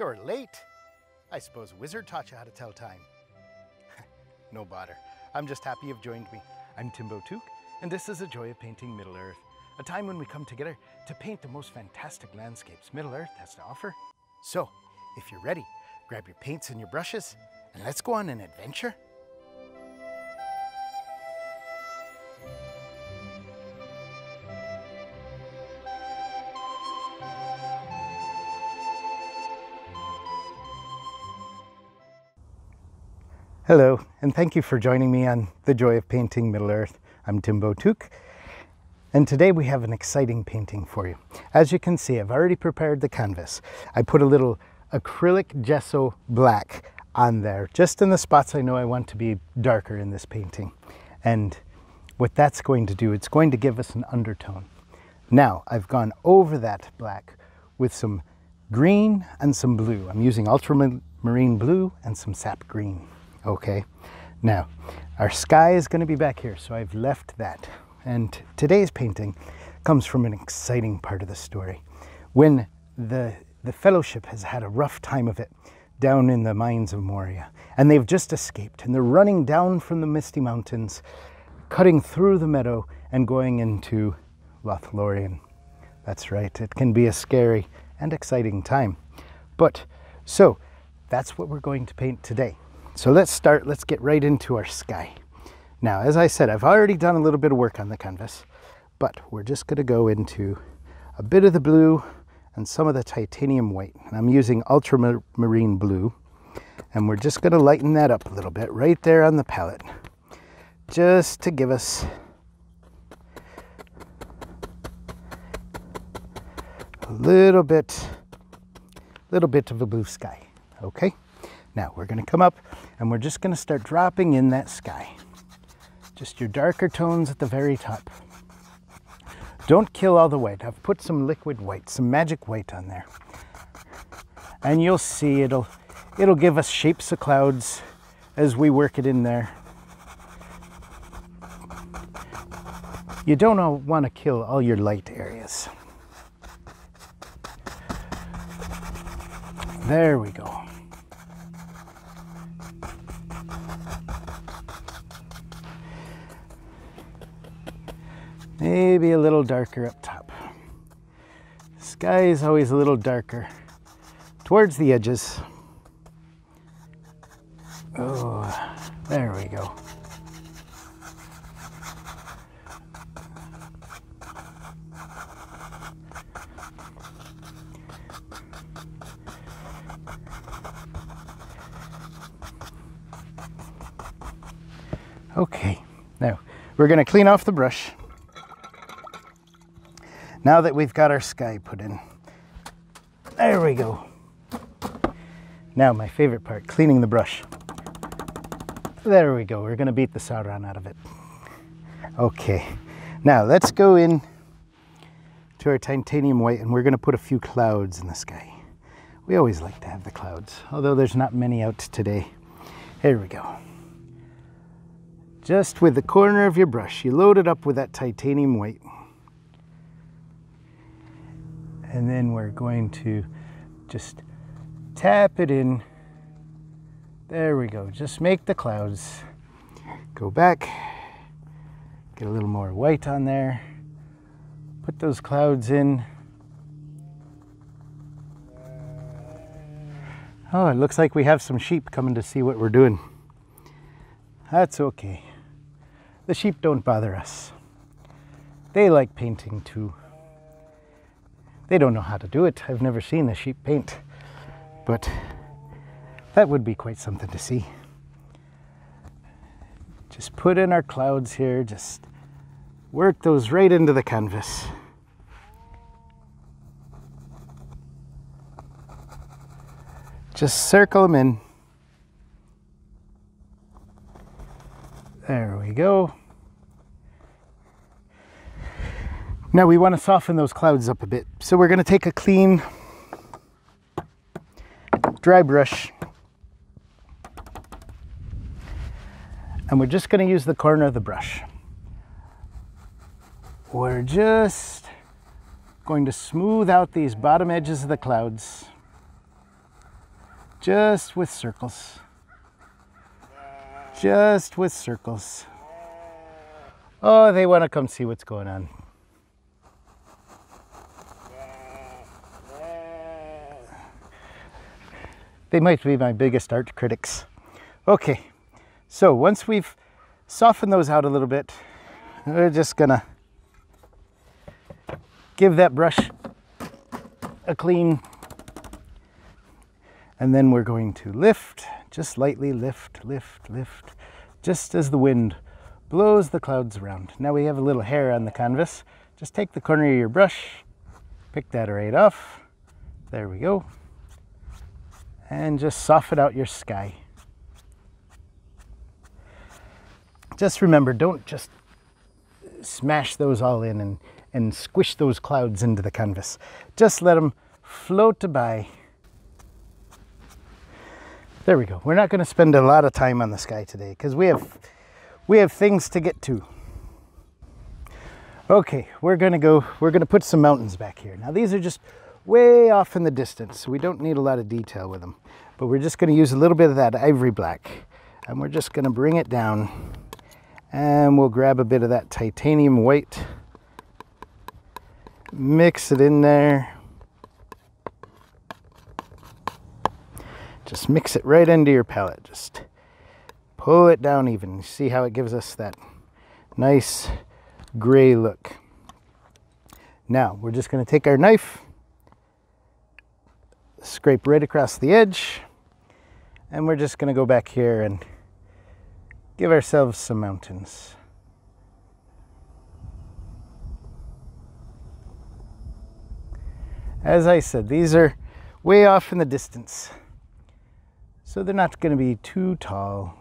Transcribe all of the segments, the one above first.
You're late. I suppose Wizard taught you how to tell time. No bother. I'm just happy you've joined me. I'm Timbo Took, and this is The Joy of Painting Middle-Earth, a time when we come together to paint the most fantastic landscapes Middle-Earth has to offer. So, if you're ready, grab your paints and your brushes, and let's go on an adventure. Hello, and thank you for joining me on The Joy of Painting Middle-Earth. I'm Timbo Took, and today we have an exciting painting for you. As you can see, I've already prepared the canvas. I put a little acrylic gesso black on there, just in the spots I know I want to be darker in this painting. And what that's going to do, it's going to give us an undertone. Now, I've gone over that black with some green and some blue. I'm using ultramarine blue and some sap green. Okay, now our sky is going to be back here, so I've left that. And today's painting comes from an exciting part of the story. When the Fellowship has had a rough time of it down in the mines of Moria, and they've just escaped, and they're running down from the Misty Mountains, cutting through the meadow and going into Lothlórien. That's right, it can be a scary and exciting time. But, so, that's what we're going to paint today. So let's get right into our sky. Now, as I said, I've already done a little bit of work on the canvas, but we're just gonna go into a bit of the blue and some of the titanium white. And I'm using ultramarine blue, and we're just gonna lighten that up a little bit right there on the palette, just to give us a little bit of a blue sky, okay? Now we're going to come up and we're just going to start dropping in that sky. Just your darker tones at the very top. Don't kill all the white. I've put some liquid white, some magic white on there. And you'll see it'll give us shapes of clouds as we work it in there. You don't want to kill all your light areas. There we go. Maybe a little darker up top. The sky is always a little darker towards the edges. Oh, there we go. Okay, now we're going to clean off the brush. Now that we've got our sky put in. There we go. Now my favorite part, cleaning the brush. There we go, we're gonna beat the Sauron out of it. Okay, now let's go in to our titanium white and we're gonna put a few clouds in the sky. We always like to have the clouds, although there's not many out today. Here we go. Just with the corner of your brush, you load it up with that titanium white. And then we're going to just tap it in. There we go. Just make the clouds. Go back, get a little more white on there. Put those clouds in. Oh, it looks like we have some sheep coming to see what we're doing. That's okay. The sheep don't bother us. They like painting too. They don't know how to do it. I've never seen a sheep paint, but that would be quite something to see. Just put in our clouds here, just work those right into the canvas. Just circle them in. There we go. Now we want to soften those clouds up a bit. So we're going to take a clean, dry brush. And we're just going to use the corner of the brush. We're just going to smooth out these bottom edges of the clouds. just with circles. Just with circles. Oh, they want to come see what's going on. They might be my biggest art critics. Okay, so once we've softened those out a little bit, we're just gonna give that brush a clean, and then we're going to lift, just lightly lift, lift, lift, just as the wind blows the clouds around. Now we have a little hair on the canvas. Just take the corner of your brush, pick that right off. There we go. And just soften out your sky. Just remember, don't just smash those all in and squish those clouds into the canvas. Just let them float by. There we go. We're not going to spend a lot of time on the sky today because we have things to get to. Okay, we're going to put some mountains back here. Now these are just way off in the distance, so we don't need a lot of detail with them, but we're just going to use a little bit of that ivory black, and we're just going to bring it down, and we'll grab a bit of that titanium white, mix it in there, just mix it right into your palette, just pull it down even. See how it gives us that nice gray look. Now we're just going to take our knife, scrape right across the edge, and we're just going to go back here and give ourselves some mountains. As I said, these are way off in the distance, so they're not going to be too tall.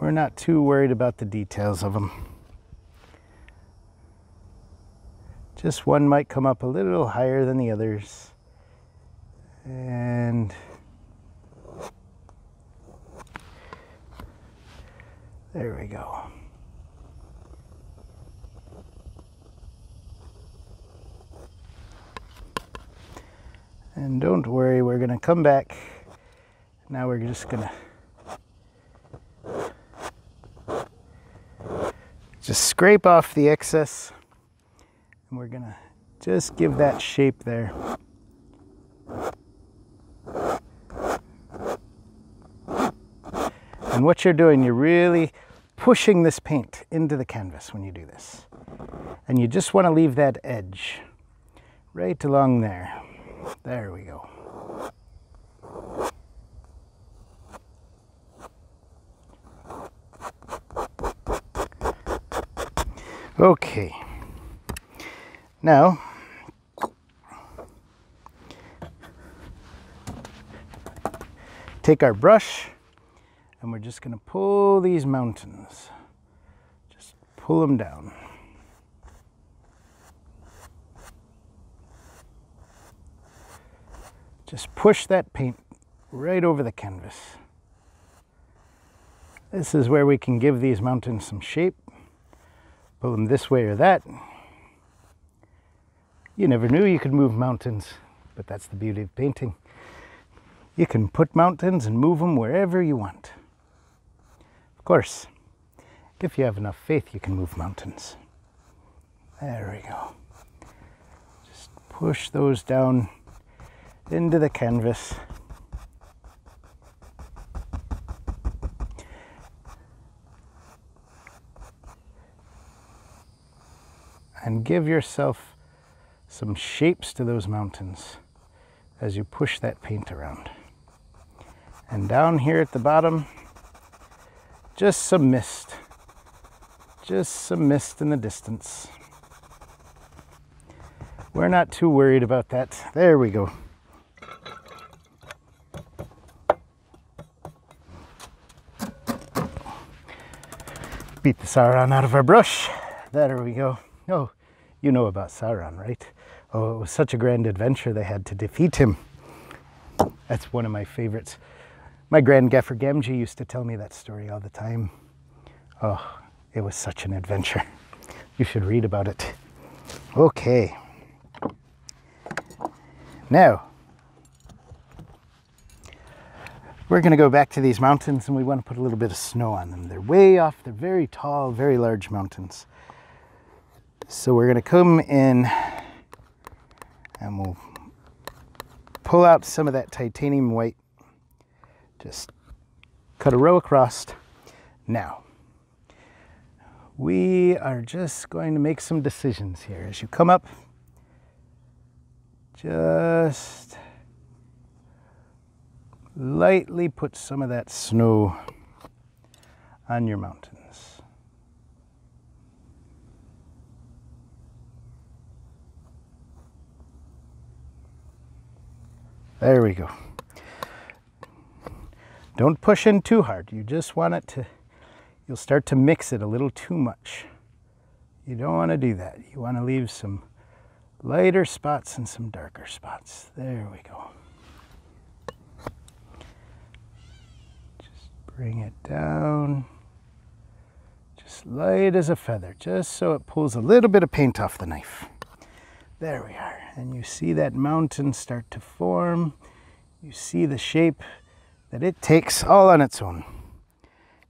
We're not too worried about the details of them. Just one might come up a little higher than the others. And there we go. And don't worry, we're going to come back. Now we're just going to just scrape off the excess, and we're gonna just give that shape there. And what you're doing, you're really pushing this paint into the canvas when you do this. And you just want to leave that edge right along there. There we go. Okay, now take our brush, and we're just going to pull these mountains, just pull them down. Just push that paint right over the canvas. This is where we can give these mountains some shape. Pull them this way or that. You never knew you could move mountains, but that's the beauty of painting. You can put mountains and move them wherever you want. Of course, if you have enough faith, you can move mountains. There we go. Just push those down into the canvas. And give yourself some shapes to those mountains as you push that paint around. And down here at the bottom, just some mist in the distance. We're not too worried about that. There we go. Beat the Sauron out of our brush. There we go. Oh, you know about Sauron, right? Oh, it was such a grand adventure they had to defeat him. That's one of my favorites. My grand gaffer Gamgee used to tell me that story all the time. Oh, it was such an adventure. You should read about it. Okay. Now, We're going to go back to these mountains, and we want to put a little bit of snow on them. They're way off. They're very tall, very large mountains. So we're going to come in and we'll pull out some of that titanium white. Just cut a row across. Now, we are just going to make some decisions here. As you come up, just lightly put some of that snow on your mountains. There we go. Don't push in too hard. You just want it to, you'll start to mix it a little too much. You don't want to do that. You want to leave some lighter spots and some darker spots. There we go. Bring it down, just light as a feather, just so it pulls a little bit of paint off the knife. There we are. And you see that mountain start to form. You see the shape that it takes all on its own.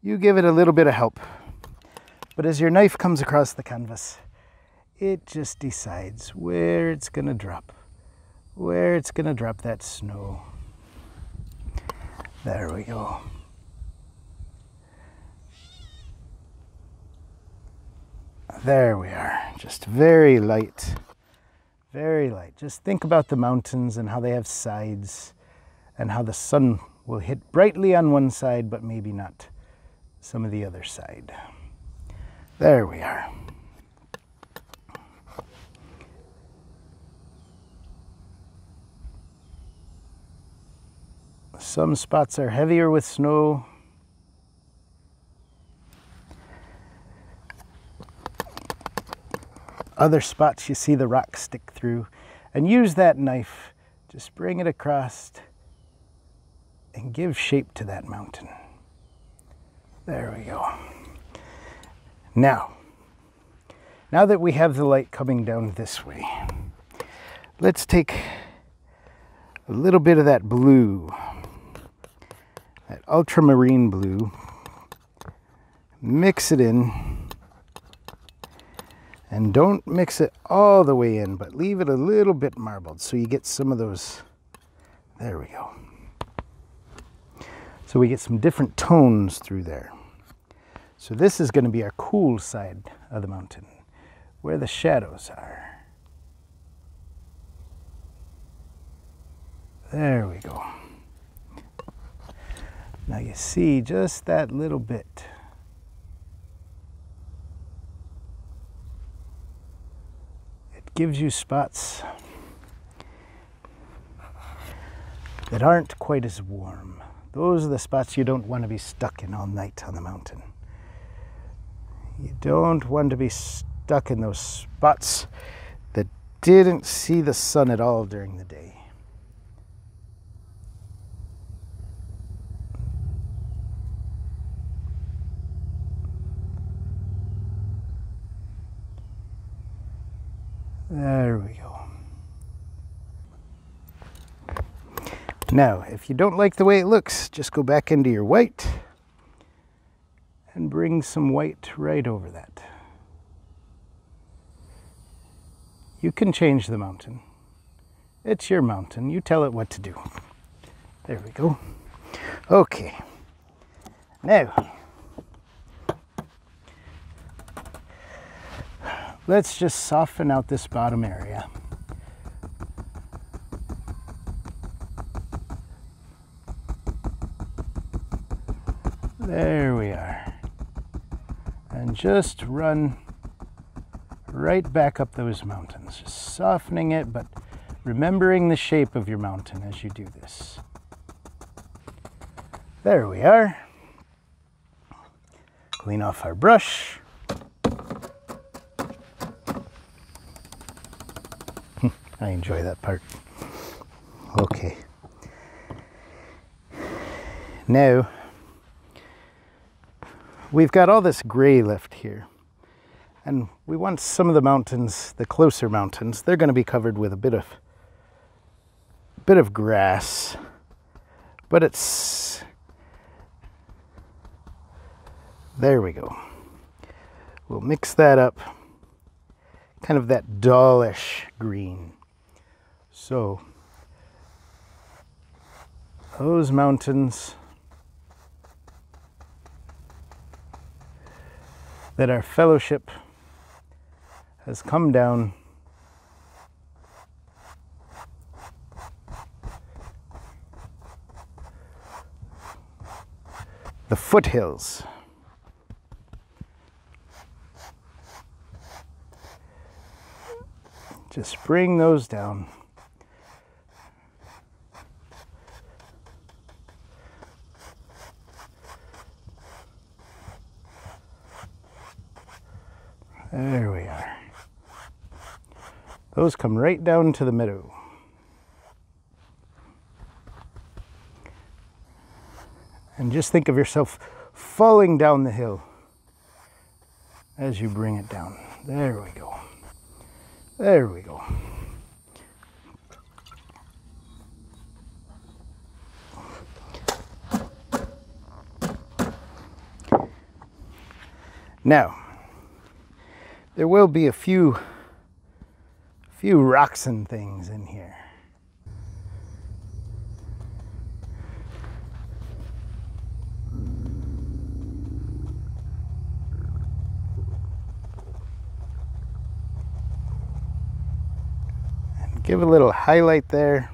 You give it a little bit of help. But as your knife comes across the canvas, it just decides where it's going to drop, that snow. There we go. There we are, just very light, very light. Just think about the mountains and how they have sides and how the sun will hit brightly on one side, but maybe not some of the other side. There we are. Some spots are heavier with snow. Other spots you see the rock stick through, and use that knife, just bring it across and give shape to that mountain. There we go. Now that we have the light coming down this way, let's take a little bit of that blue, that ultramarine blue, mix it in. And don't mix it all the way in, but leave it a little bit marbled so you get some of those. There we go. So we get some different tones through there. So this is going to be our cool side of the mountain, where the shadows are. There we go. Now you see just that little bit. Gives you spots that aren't quite as warm. Those are the spots you don't want to be stuck in all night on the mountain. You don't want to be stuck in those spots that didn't see the sun at all during the day. There we go. Now, if you don't like the way it looks, just go back into your white and bring some white right over that. You can change the mountain. It's your mountain. You tell it what to do. There we go. Okay. Now, let's just soften out this bottom area. There we are. And just run right back up those mountains, just softening it, but remembering the shape of your mountain as you do this. There we are. Clean off our brush. I enjoy that part. Okay. Now, we've got all this gray left here. And we want some of the mountains, the closer mountains, they're going to be covered with a bit of grass. But it's There we go. We'll mix that up, kind of that dullish green. So those mountains that our fellowship has come down the foothills. Just bring those down. There we are. Those come right down to the meadow. And just think of yourself falling down the hill as you bring it down. There we go. There we go. Now, there will be a few rocks and things in here. Give a little highlight there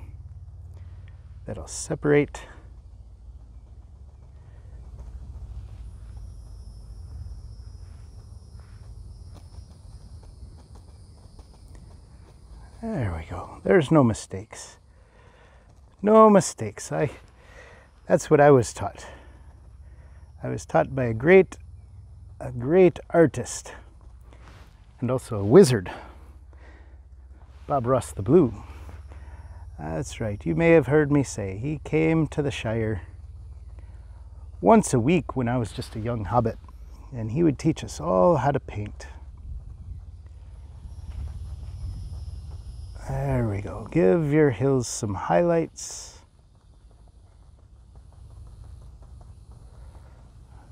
that'll separate. There we go. There's no mistakes. No mistakes. That's what I was taught. I was taught by a great artist and also a wizard. Bob Ross the Blue. That's right, you may have heard me say he came to the Shire once a week when I was just a young hobbit, and he would teach us all how to paint. There we go. Give your hills some highlights.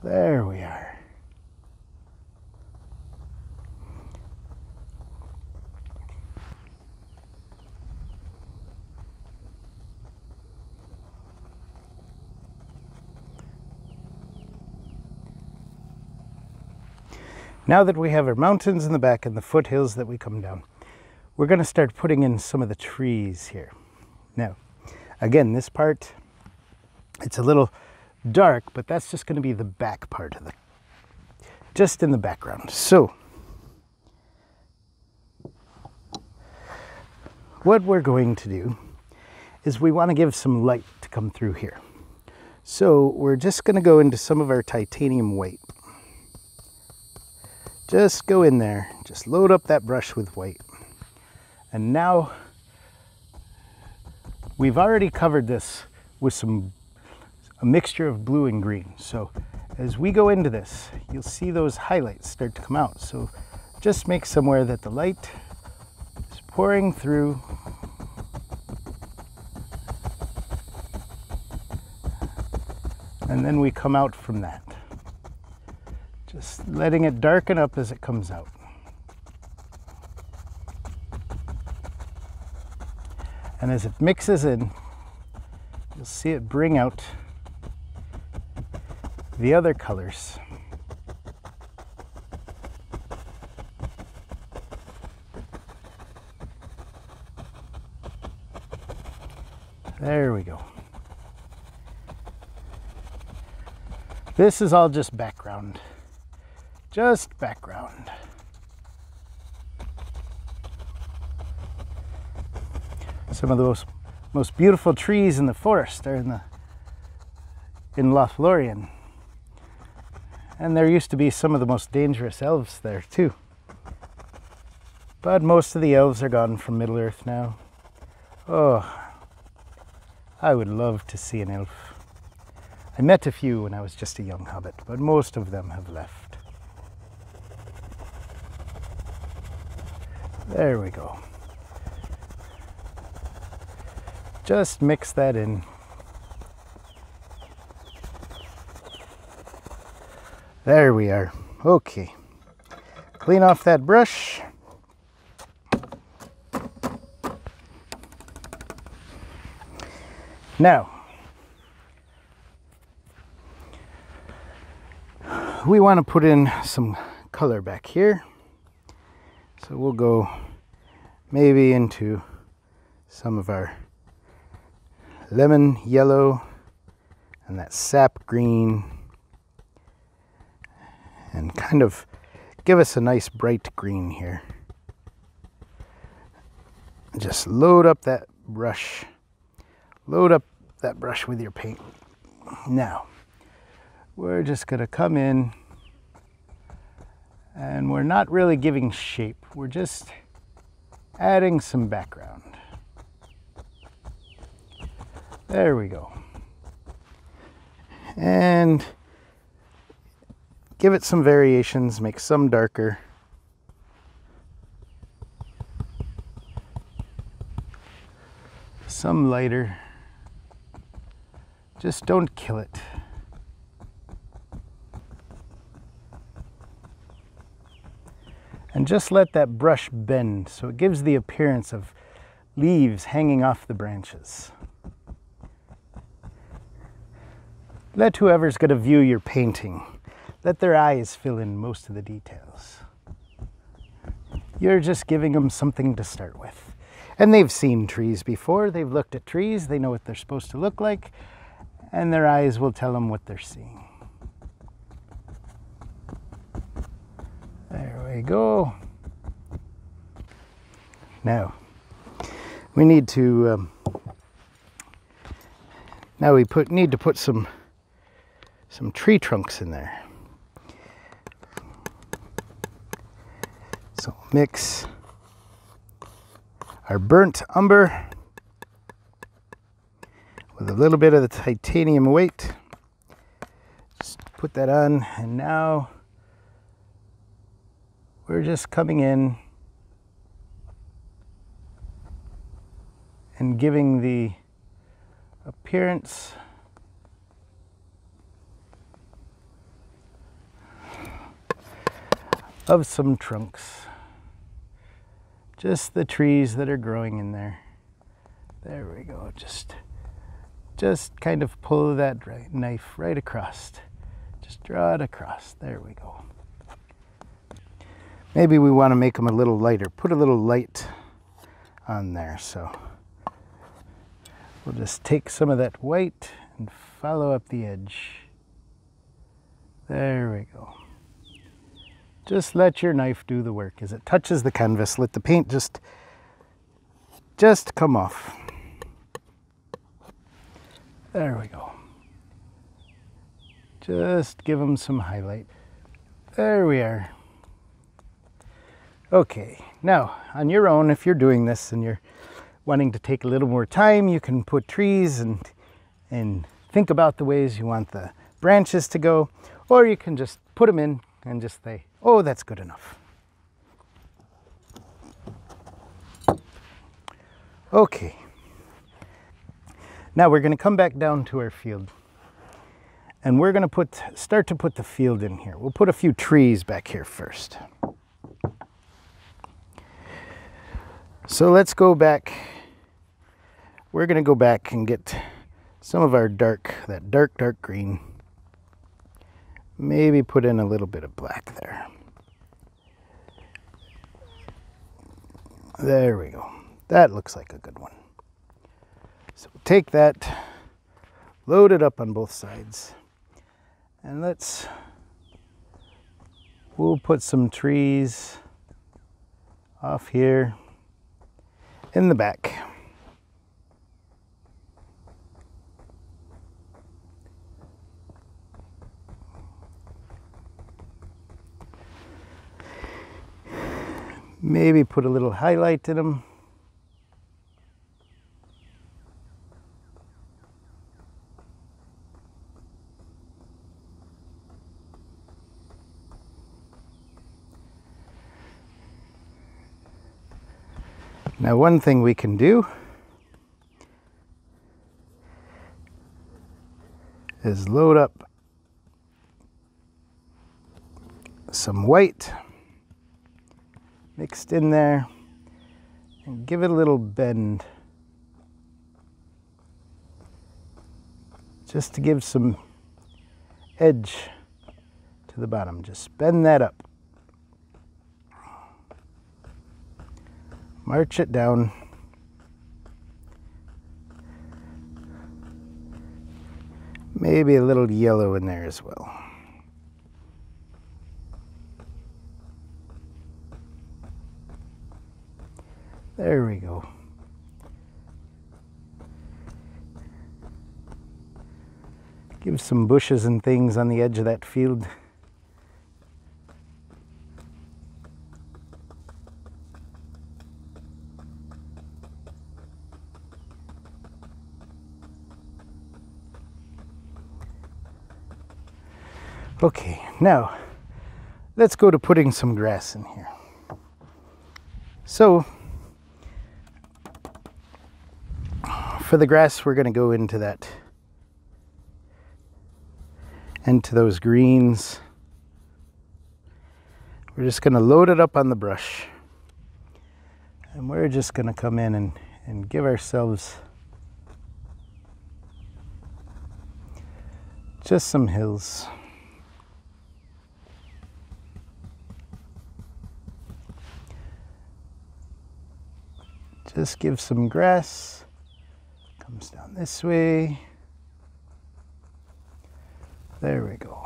There we are. Now that we have our mountains in the back and the foothills that we come down, we're going to start putting in some of the trees here. Now, again, this part, it's a little dark, but that's just going to be the back part of the, just in the background. So, what we're going to do is we want to give some light to come through here. So, we're just going to go into some of our titanium white. Just go in there, just load up that brush with white. And now we've already covered this with a mixture of blue and green. So as we go into this, you'll see those highlights start to come out. So just make somewhere that the light is pouring through. And then we come out from that. Just letting it darken up as it comes out. And as it mixes in, you'll see it bring out the other colors. There we go. This is all just background. Just background. Some of the most beautiful trees in the forest are in Lothlórien. And there used to be some of the most dangerous elves there too. But most of the elves are gone from Middle-earth now. Oh, I would love to see an elf. I met a few when I was just a young hobbit, but most of them have left. There we go. Just mix that in. There we are. Okay. Clean off that brush. Now, we want to put in some color back here. So we'll go maybe into some of our lemon yellow and that sap green and kind of give us a nice bright green here. Just load up that brush. Load up that brush with your paint. Now, we're just gonna come in and we're not really giving shape. We're just adding some background. There we go. And give it some variations, make some darker. Some lighter. Just don't kill it. And just let that brush bend so it gives the appearance of leaves hanging off the branches. Let whoever's going to view your painting, let their eyes fill in most of the details. You're just giving them something to start with. And they've seen trees before, they've looked at trees, they know what they're supposed to look like. And their eyes will tell them what they're seeing. There we go. Now, we need to, need to put some tree trunks in there. So mix our burnt umber with a little bit of the titanium white. Just put that on, and now we're just coming in and giving the appearance of some trunks. Just the trees that are growing in there. There we go. Just kind of pull that knife right across. Just draw it across. There we go. Maybe we want to make them a little lighter. Put a little light on there. So we'll just take some of that white and follow up the edge. There we go. Just let your knife do the work. As it touches the canvas, let the paint just come off. There we go. Just give them some highlight. There we are. Okay, now on your own, if you're doing this and you're wanting to take a little more time, you can put trees and think about the ways you want the branches to go, or you can just put them in and just say, oh, that's good enough. Okay. Now we're going to come back down to our field and we're going to start to put the field in here. We'll put a few trees back here first. So let's go back. We're going to go back and get some of our dark green. Maybe put in a little bit of black there. There we go. That looks like a good one. So take that, load it up on both sides, and we'll put some trees off here in the back. Maybe put a little highlight in them. Now, one thing we can do is load up some white mixed in there and give it a little bend just to give some edge to the bottom. Just bend that up. March it down. Maybe a little yellow in there as well. There we go. Give some bushes and things on the edge of that field. Okay, now let's go to putting some grass in here. So for the grass, we're going to go into that, into those greens. We're just going to load it up on the brush, and we're just going to come in and give ourselves just some hills. Just give some grass, comes down this way. There we go.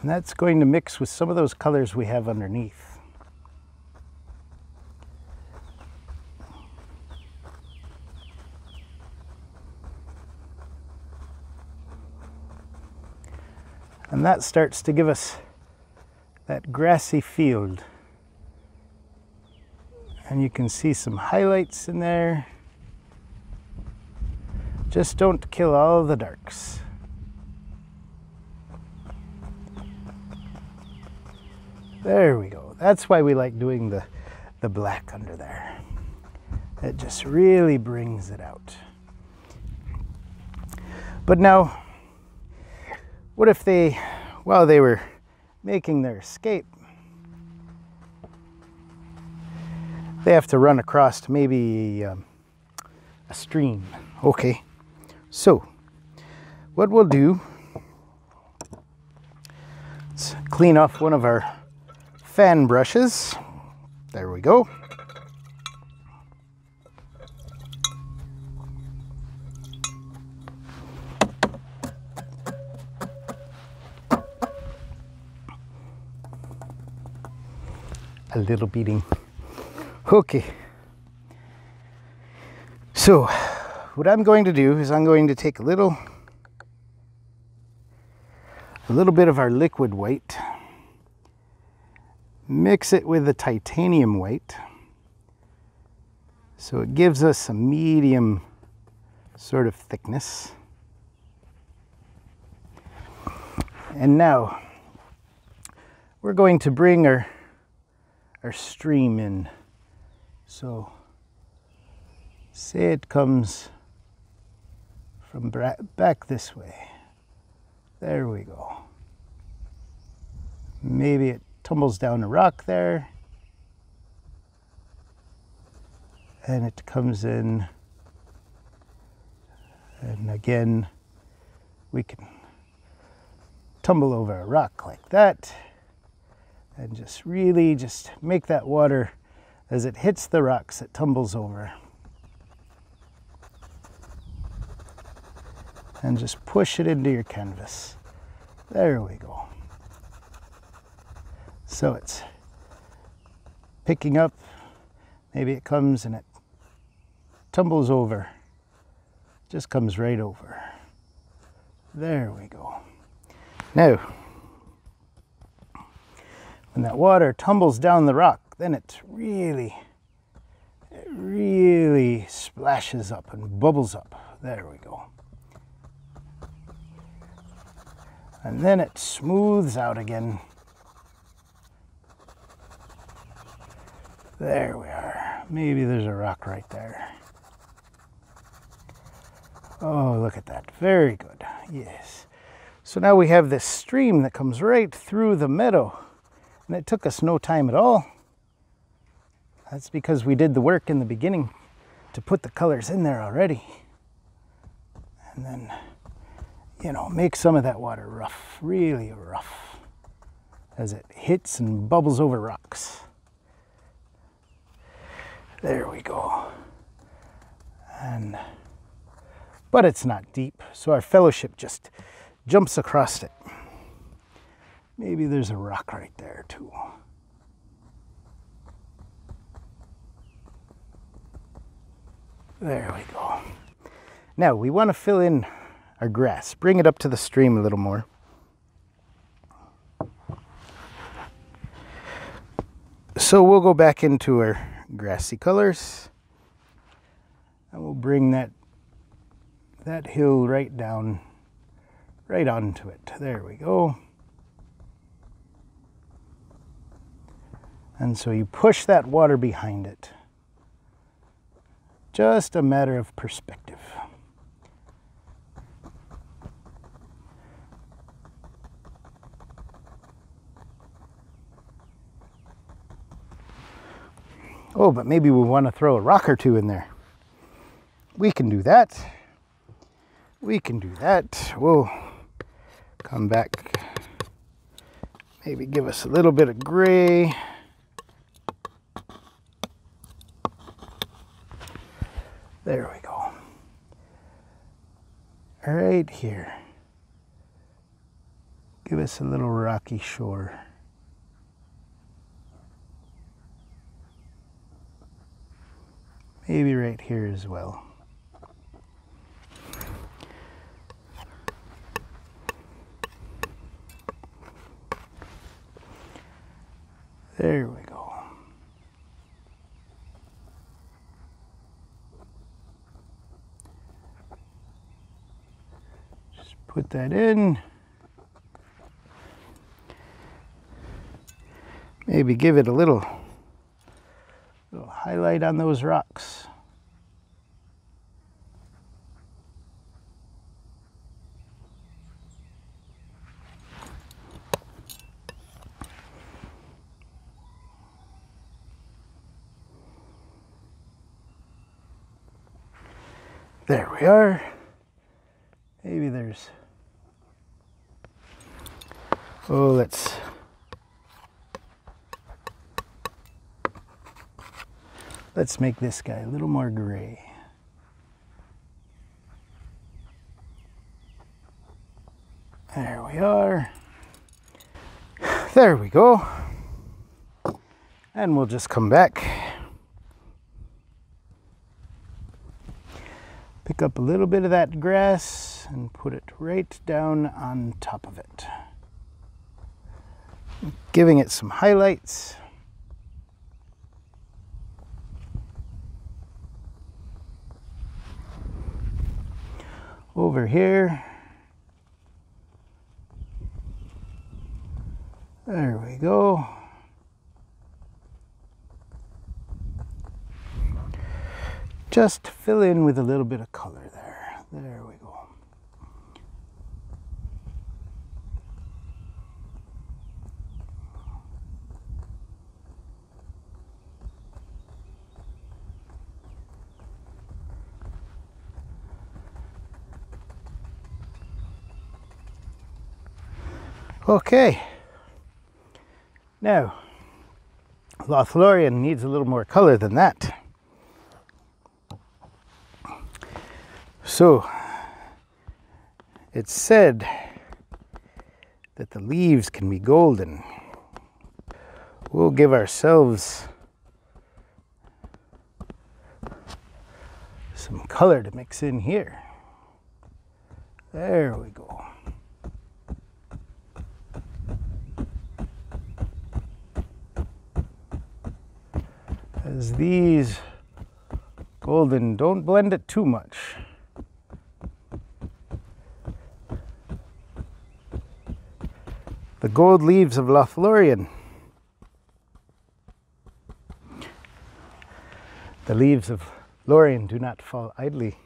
And that's going to mix with some of those colors we have underneath. And that starts to give us that grassy field. And you can see some highlights in there. Just don't kill all the darks. There we go. That's why we like doing the black under there. It just really brings it out. But now, what if they, while they were making their escape, they have to run across to maybe a stream? Okay, so what we'll do, let's clean off one of our fan brushes. There we go. A little beating. Okay, so what I'm going to do is I'm going to take a little bit of our liquid white, mix it with the titanium white, so it gives us a medium sort of thickness. And now we're going to bring our stream in. So say it comes from back this way. There we go. Maybe it tumbles down a rock there and it comes in, and again we can tumble over a rock like that. And just really just make that water, as it hits the rocks, it tumbles over. And just push it into your canvas. There we go. So it's picking up. Maybe it comes and it tumbles over. Just comes right over. There we go. Now, when that water tumbles down the rock, then it really splashes up and bubbles up. There we go. And then it smooths out again. There we are. Maybe there's a rock right there. Oh, look at that. Very good. Yes. So now we have this stream that comes right through the meadow, and it took us no time at all. That's because we did the work in the beginning to put the colors in there already. And then, you know, make some of that water rough, really rough, as it hits and bubbles over rocks. There we go. And, but it's not deep, so our fellowship just jumps across it. Maybe there's a rock right there too. There we go. Now we want to fill in our grass, bring it up to the stream a little more. So we'll go back into our grassy colors, and we'll bring that hill right down, right onto it. There we go. And so you push that water behind it. Just a matter of perspective. Oh, but maybe we want to throw a rock or two in there. We can do that. We can do that. We'll come back. Maybe give us a little bit of gray. There we go. Right here. Give us a little rocky shore. Maybe right here as well. There we go. Just put that in. Maybe give it a little highlight on those rocks. There we are. Maybe there's, oh, let's, make this guy a little more gray. There we are. There we go. And we'll just come back. Pick up a little bit of that grass and put it right down on top of it. Giving it some highlights. Over here. There we go. Just fill in with a little bit of color there. There we go. Okay. Now, Lothlórien needs a little more color than that. So, it's said that the leaves can be golden. We'll give ourselves some color to mix in here. There we go. As these golden, don't blend it too much. The gold leaves of Lothlórien. The leaves of Lothlórien do not fall idly.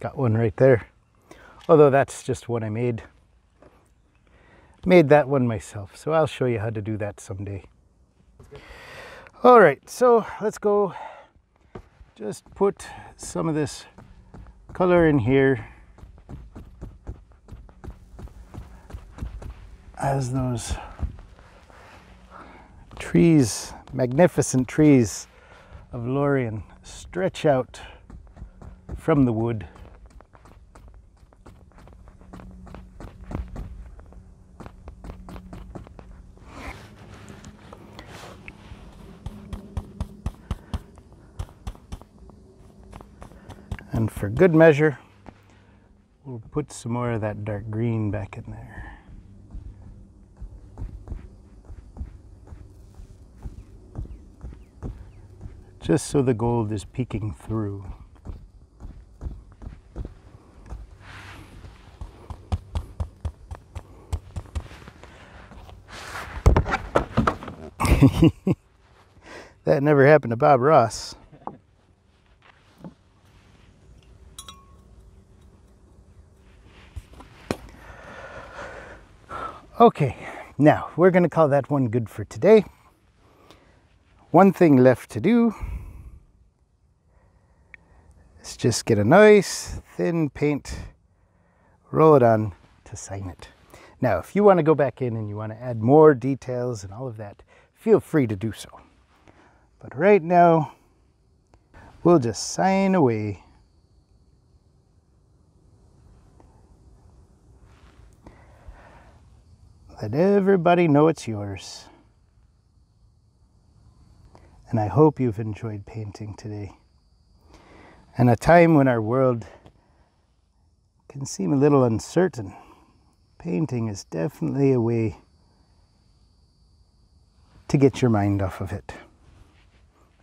Got one right there. Although that's just one I made. Made that one myself, so I'll show you how to do that someday. All right, so let's go just put some of this color in here as those trees, magnificent trees of Lothlórien stretch out from the wood. And for good measure, we'll put some more of that dark green back in there. Just so the gold is peeking through. That never happened to Bob Ross. Okay, now we're going to call that one good for today. One thing left to do is just get a nice thin paint, roll it on to sign it. Now, if you want to go back in and you want to add more details and all of that, feel free to do so. But right now, we'll just sign away. Let everybody know it's yours. And I hope you've enjoyed painting today. And a time when our world can seem a little uncertain, painting is definitely a way to get your mind off of it.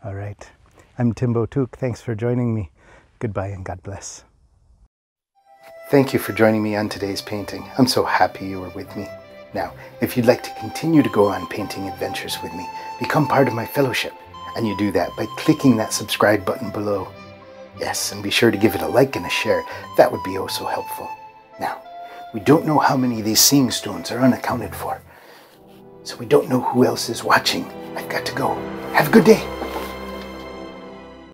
All right, I'm Timbo Took. Thanks for joining me. Goodbye and God bless. Thank you for joining me on today's painting. I'm so happy you were with me. Now, if you'd like to continue to go on painting adventures with me, become part of my fellowship. And you do that by clicking that subscribe button below. Yes, and be sure to give it a like and a share. That would be oh so helpful. Now, we don't know how many of these seeing stones are unaccounted for. So we don't know who else is watching. I've got to go. Have a good day.